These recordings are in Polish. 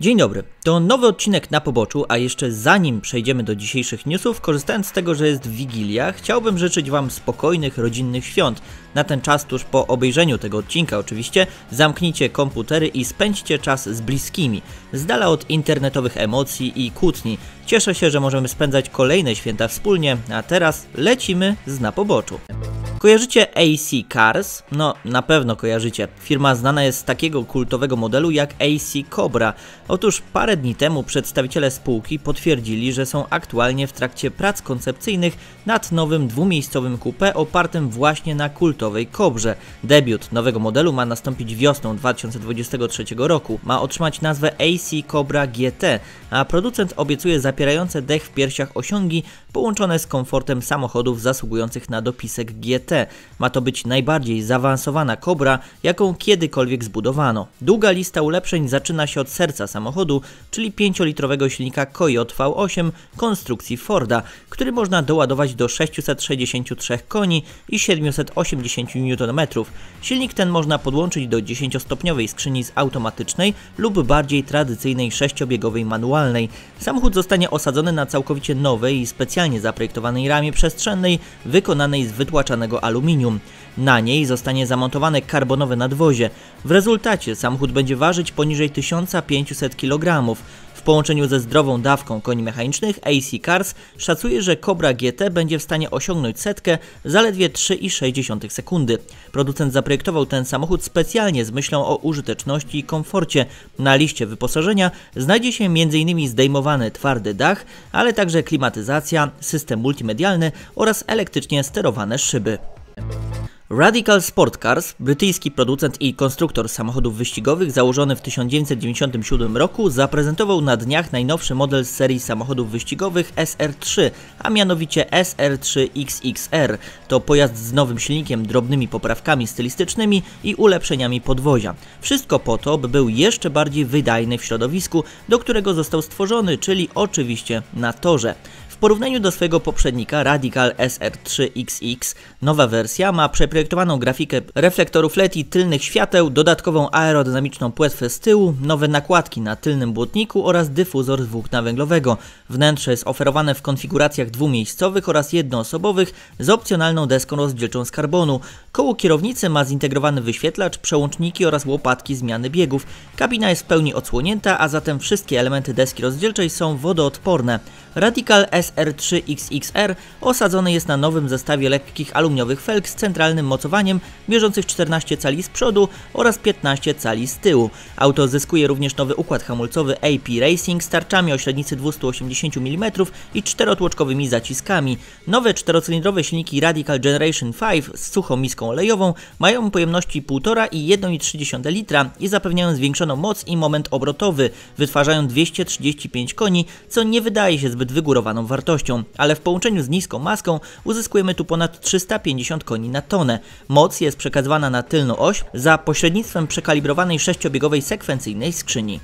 Dzień dobry, to nowy odcinek na poboczu, a jeszcze zanim przejdziemy do dzisiejszych newsów, korzystając z tego, że jest Wigilia, chciałbym życzyć Wam spokojnych, rodzinnych świąt. Na ten czas tuż po obejrzeniu tego odcinka oczywiście, zamknijcie komputery i spędźcie czas z bliskimi, z dala od internetowych emocji i kłótni. Cieszę się, że możemy spędzać kolejne święta wspólnie, a teraz lecimy z na poboczu. Kojarzycie AC Cars? No, na pewno kojarzycie. Firma znana jest z takiego kultowego modelu jak AC Cobra. Otóż parę dni temu przedstawiciele spółki potwierdzili, że są aktualnie w trakcie prac koncepcyjnych nad nowym dwumiejscowym coupé opartym właśnie na kultowej Cobrze. Debiut nowego modelu ma nastąpić wiosną 2023 roku. Ma otrzymać nazwę AC Cobra GT, a producent obiecuje zapierające dech w piersiach osiągi połączone z komfortem samochodów zasługujących na dopisek GT. Ma to być najbardziej zaawansowana Cobra, jaką kiedykolwiek zbudowano. Długa lista ulepszeń zaczyna się od serca samochodu, czyli 5-litrowego silnika Coyote V8 konstrukcji Forda, który można doładować do 663 koni i 780 Nm. Silnik ten można podłączyć do 10-stopniowej skrzyni z automatycznej lub bardziej tradycyjnej 6-biegowej manualnej. Samochód zostanie osadzony na całkowicie nowej i specjalnie zaprojektowanej ramie przestrzennej, wykonanej z wytłaczanego aluminium. Na niej zostanie zamontowane karbonowe nadwozie. W rezultacie samochód będzie ważyć poniżej 1500 kg. W połączeniu ze zdrową dawką koni mechanicznych AC Cars szacuje, że Cobra GT będzie w stanie osiągnąć setkę zaledwie 3,6 sekundy. Producent zaprojektował ten samochód specjalnie z myślą o użyteczności i komforcie. Na liście wyposażenia znajdzie się m.in. zdejmowany twardy dach, ale także klimatyzacja, system multimedialny oraz elektrycznie sterowane szyby. Radical Sport Cars, brytyjski producent i konstruktor samochodów wyścigowych założony w 1997 roku, zaprezentował na dniach najnowszy model z serii samochodów wyścigowych SR3, a mianowicie SR3 XXR. To pojazd z nowym silnikiem, drobnymi poprawkami stylistycznymi i ulepszeniami podwozia. Wszystko po to, by był jeszcze bardziej wydajny w środowisku, do którego został stworzony, czyli oczywiście na torze. W porównaniu do swojego poprzednika Radical SR3 XX, nowa wersja ma przeprojektowaną grafikę reflektorów LED i tylnych świateł, dodatkową aerodynamiczną płetwę z tyłu, nowe nakładki na tylnym błotniku oraz dyfuzor z włókna węglowego. Wnętrze jest oferowane w konfiguracjach dwumiejscowych oraz jednoosobowych z opcjonalną deską rozdzielczą z karbonu. Koło kierownicy ma zintegrowany wyświetlacz, przełączniki oraz łopatki zmiany biegów. Kabina jest w pełni odsłonięta, a zatem wszystkie elementy deski rozdzielczej są wodoodporne. Radical SR3 XXR osadzony jest na nowym zestawie lekkich aluminiowych felg z centralnym mocowaniem, mierzących 14 cali z przodu oraz 15 cali z tyłu. Auto zyskuje również nowy układ hamulcowy AP Racing z tarczami o średnicy 280 mm i czterotłoczkowymi zaciskami. Nowe czterocylindrowe silniki Radical Generation 5 z suchą miską olejową mają pojemności 1,5 i 1,3 litra i zapewniają zwiększoną moc i moment obrotowy, wytwarzają 235 koni, co nie wydaje się zbyt wygórowaną wartością, ale w połączeniu z niską maską uzyskujemy tu ponad 350 koni na tonę. Moc jest przekazywana na tylną oś za pośrednictwem przekalibrowanej 6-biegowej sekwencyjnej skrzyni.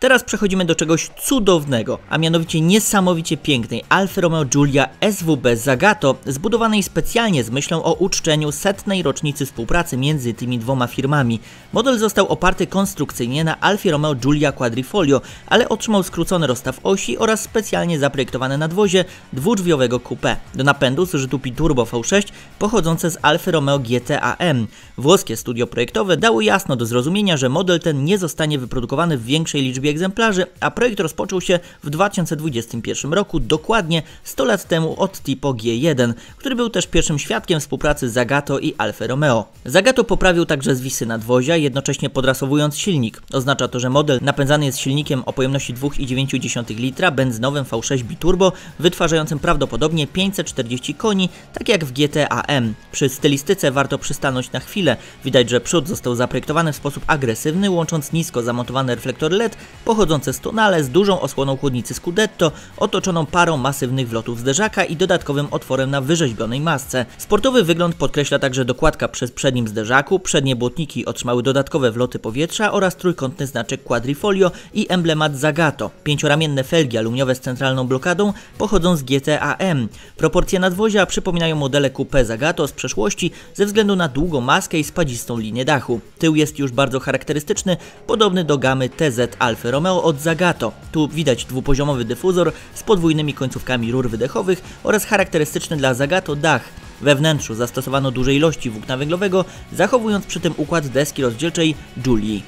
Teraz przechodzimy do czegoś cudownego, a mianowicie niesamowicie pięknej Alfa Romeo Giulia SWB Zagato, zbudowanej specjalnie z myślą o uczczeniu 100. rocznicy współpracy między tymi dwoma firmami. Model został oparty konstrukcyjnie na Alfie Romeo Giulia Quadrifoglio, ale otrzymał skrócony rozstaw osi oraz specjalnie zaprojektowane nadwozie dwudrzwiowego coupé. Do napędu służy tu biturbo V6 pochodzące z Alfa Romeo GTAM. Włoskie studio projektowe dało jasno do zrozumienia, że model ten nie zostanie wyprodukowany w większej liczbie egzemplarzy, a projekt rozpoczął się w 2021 roku, dokładnie 100 lat temu od Tipo G1, który był też pierwszym świadkiem współpracy Zagato i Alfa Romeo. Zagato poprawił także zwisy nadwozia, jednocześnie podrasowując silnik. Oznacza to, że model napędzany jest silnikiem o pojemności 2,9 litra benzynowym V6 biturbo, wytwarzającym prawdopodobnie 540 koni, tak jak w GTAM. Przy stylistyce warto przystanąć na chwilę. Widać, że przód został zaprojektowany w sposób agresywny, łącząc nisko zamontowany reflektor LED pochodzące z tonale z dużą osłoną chłodnicy Scudetto, otoczoną parą masywnych wlotów zderzaka i dodatkowym otworem na wyrzeźbionej masce. Sportowy wygląd podkreśla także dokładka przez przednim zderzaku, przednie błotniki otrzymały dodatkowe wloty powietrza oraz trójkątny znaczek Quadrifoglio i emblemat Zagato. Pięcioramienne felgi aluminiowe z centralną blokadą pochodzą z GTAM. Proporcje nadwozia przypominają modele coupé Zagato z przeszłości ze względu na długą maskę i spadzistą linię dachu. Tył jest już bardzo charakterystyczny, podobny do gamy TZ Alfa Romeo od Zagato. Tu widać dwupoziomowy dyfuzor z podwójnymi końcówkami rur wydechowych oraz charakterystyczny dla Zagato dach. We wnętrzu zastosowano duże ilości włókna węglowego, zachowując przy tym układ deski rozdzielczej Giulii.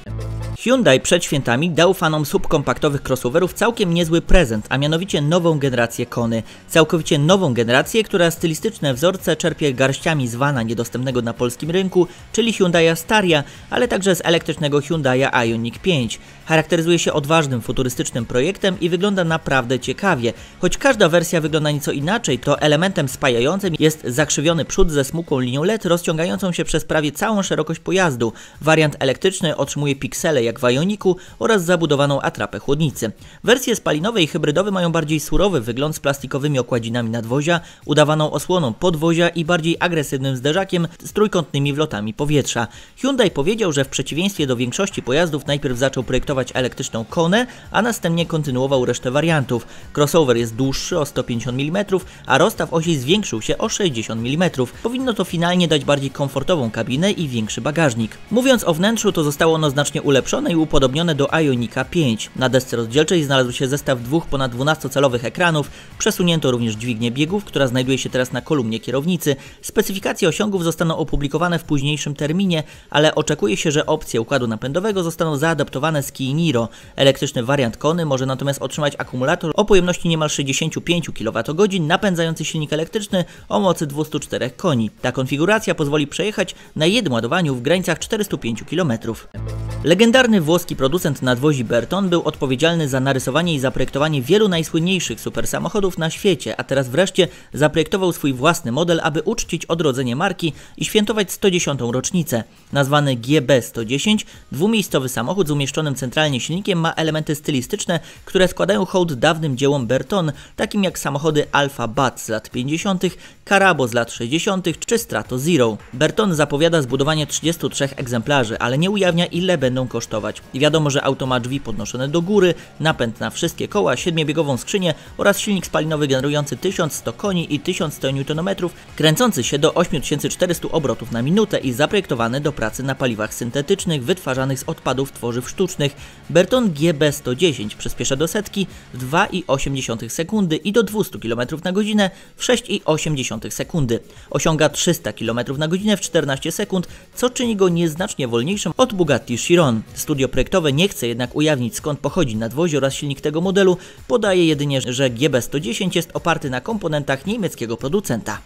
Hyundai przed świętami dał fanom subkompaktowych crossoverów całkiem niezły prezent, a mianowicie nową generację Kony. Całkowicie nową generację, która stylistyczne wzorce czerpie garściami z vana niedostępnego na polskim rynku, czyli Hyundai Staria, ale także z elektrycznego Hyundai IONIQ 5. Charakteryzuje się odważnym, futurystycznym projektem i wygląda naprawdę ciekawie. Choć każda wersja wygląda nieco inaczej, to elementem spajającym jest zakrzywiony przód ze smukłą linią LED rozciągającą się przez prawie całą szerokość pojazdu. Wariant elektryczny otrzymuje piksele jak w Ioniqu oraz zabudowaną atrapę chłodnicy. Wersje spalinowe i hybrydowe mają bardziej surowy wygląd z plastikowymi okładzinami nadwozia, udawaną osłoną podwozia i bardziej agresywnym zderzakiem z trójkątnymi wlotami powietrza. Hyundai powiedział, że w przeciwieństwie do większości pojazdów najpierw zaczął projektować elektryczną Konę, a następnie kontynuował resztę wariantów. Crossover jest dłuższy o 150 mm, a rozstaw osi zwiększył się o 60 mm. Powinno to finalnie dać bardziej komfortową kabinę i większy bagażnik. Mówiąc o wnętrzu, to zostało ono znacznie ulepszone i upodobnione do IONIQ 5. Na desce rozdzielczej znalazł się zestaw dwóch ponad 12-calowych ekranów, przesunięto również dźwignię biegów, która znajduje się teraz na kolumnie kierownicy. Specyfikacje osiągów zostaną opublikowane w późniejszym terminie, ale oczekuje się, że opcje układu napędowego zostaną zaadaptowane z Kia Niro. Elektryczny wariant Kony może natomiast otrzymać akumulator o pojemności niemal 65 kWh, napędzający silnik elektryczny o mocy 204 koni. Ta konfiguracja pozwoli przejechać na jednym ładowaniu w granicach 405 km. Legendarny włoski producent nadwozi Bertone był odpowiedzialny za narysowanie i zaprojektowanie wielu najsłynniejszych supersamochodów na świecie, a teraz wreszcie zaprojektował swój własny model, aby uczcić odrodzenie marki i świętować 110. rocznicę. Nazwany GB110, dwumiejscowy samochód z umieszczonym centralnie silnikiem ma elementy stylistyczne, które składają hołd dawnym dziełom Bertone, takim jak samochody Alfa Bat z lat 50., Carabo z lat 60. czy Strato Zero. Bertone zapowiada zbudowanie 33 egzemplarzy, ale nie ujawnia, ile będą kosztować. Wiadomo, że auto ma drzwi podnoszone do góry, napęd na wszystkie koła, 7-biegową skrzynię oraz silnik spalinowy generujący 1100 koni i 1100 Nm, kręcący się do 8400 obrotów na minutę i zaprojektowany do pracy na paliwach syntetycznych wytwarzanych z odpadów tworzyw sztucznych. Bertone GB110 przyspiesza do setki w 2,8 sekundy i do 200 km na godzinę w 6,8 sekundy. Osiąga 300 km na godzinę w 14 sekund, co czyni go nieznacznie wolniejszym od Bugatti Chiron. Studio projektowe nie chce jednak ujawnić, skąd pochodzi nadwozie oraz silnik tego modelu, podaje jedynie, że GB110 jest oparty na komponentach niemieckiego producenta.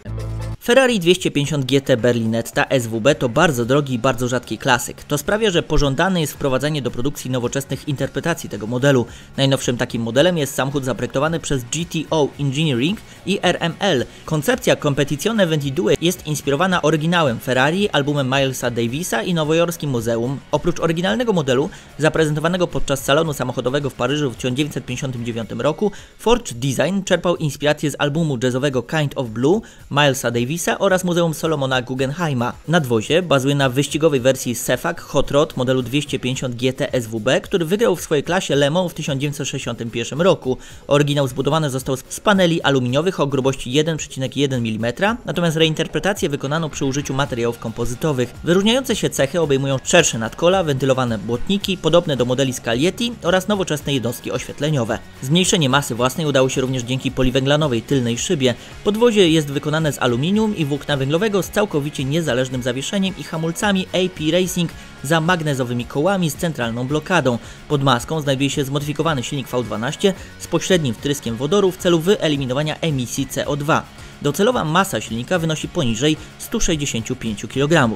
Ferrari 250 GT Berlinetta SWB to bardzo drogi i bardzo rzadki klasyk. To sprawia, że pożądane jest wprowadzenie do produkcji nowoczesnych interpretacji tego modelu. Najnowszym takim modelem jest samochód zaprojektowany przez GTO Engineering i RML. Koncepcja Competizione Ventidue jest inspirowana oryginałem Ferrari, albumem Milesa Davisa i nowojorskim muzeum. Oprócz oryginalnego modelu, zaprezentowanego podczas salonu samochodowego w Paryżu w 1959 roku, Forge Design czerpał inspirację z albumu jazzowego Kind of Blue Milesa Davisa oraz Muzeum Solomona Guggenheima. Nadwozie bazuje na wyścigowej wersji Sefac Hot Rod modelu 250 GT SWB, który wygrał w swojej klasie Lemo w 1961 roku. Oryginał zbudowany został z paneli aluminiowych o grubości 1,1 mm, natomiast reinterpretację wykonano przy użyciu materiałów kompozytowych. Wyróżniające się cechy obejmują szersze nadkola, wentylowane błotniki, podobne do modeli Scaglietti oraz nowoczesne jednostki oświetleniowe. Zmniejszenie masy własnej udało się również dzięki poliwęglanowej tylnej szybie. Podwozie jest wykonane z aluminium i włókna węglowego z całkowicie niezależnym zawieszeniem i hamulcami AP Racing za magnezowymi kołami z centralną blokadą. Pod maską znajduje się zmodyfikowany silnik V12 z pośrednim wtryskiem wodoru w celu wyeliminowania emisji CO2. Docelowa masa silnika wynosi poniżej 165 kg.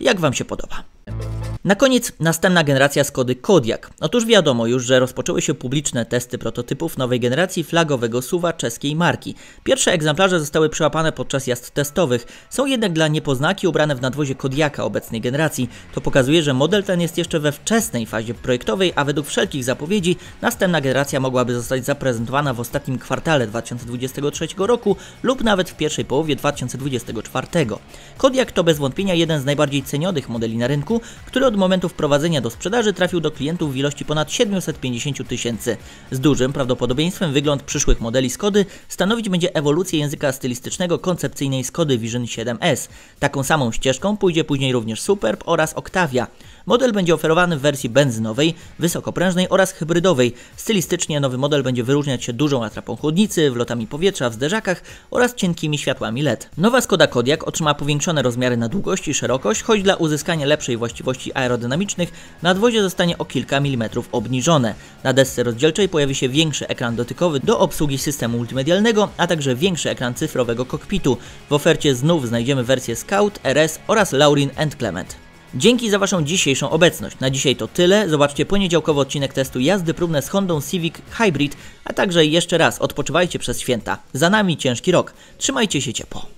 Jak Wam się podoba? Na koniec następna generacja Skody Kodiaq. Otóż wiadomo już, że rozpoczęły się publiczne testy prototypów nowej generacji flagowego SUV-a czeskiej marki. Pierwsze egzemplarze zostały przyłapane podczas jazd testowych. Są jednak dla niepoznaki ubrane w nadwozie Kodiaqa obecnej generacji. To pokazuje, że model ten jest jeszcze we wczesnej fazie projektowej, a według wszelkich zapowiedzi następna generacja mogłaby zostać zaprezentowana w ostatnim kwartale 2023 roku lub nawet w pierwszej połowie 2024. Kodiaq to bez wątpienia jeden z najbardziej cenionych modeli na rynku, który od momentu wprowadzenia do sprzedaży trafił do klientów w ilości ponad 750 tysięcy. Z dużym prawdopodobieństwem wygląd przyszłych modeli Skody stanowić będzie ewolucję języka stylistycznego koncepcyjnej Skody Vision 7S. Taką samą ścieżką pójdzie później również Superb oraz Octavia. Model będzie oferowany w wersji benzynowej, wysokoprężnej oraz hybrydowej. Stylistycznie nowy model będzie wyróżniać się dużą atrapą chłodnicy, wlotami powietrza w zderzakach oraz cienkimi światłami LED. Nowa Skoda Kodiaq otrzyma powiększone rozmiary na długość i szerokość, choć dla uzyskania lepszej właściwości aerodynamicznych nadwozie zostanie o kilka milimetrów obniżone. Na desce rozdzielczej pojawi się większy ekran dotykowy do obsługi systemu multimedialnego, a także większy ekran cyfrowego kokpitu. W ofercie znów znajdziemy wersje Scout, RS oraz Laurin & Clement. Dzięki za Waszą dzisiejszą obecność. Na dzisiaj to tyle. Zobaczcie poniedziałkowy odcinek testu jazdy próbne z Hondą Civic Hybrid, a także jeszcze raz odpoczywajcie przez święta. Za nami ciężki rok. Trzymajcie się ciepło.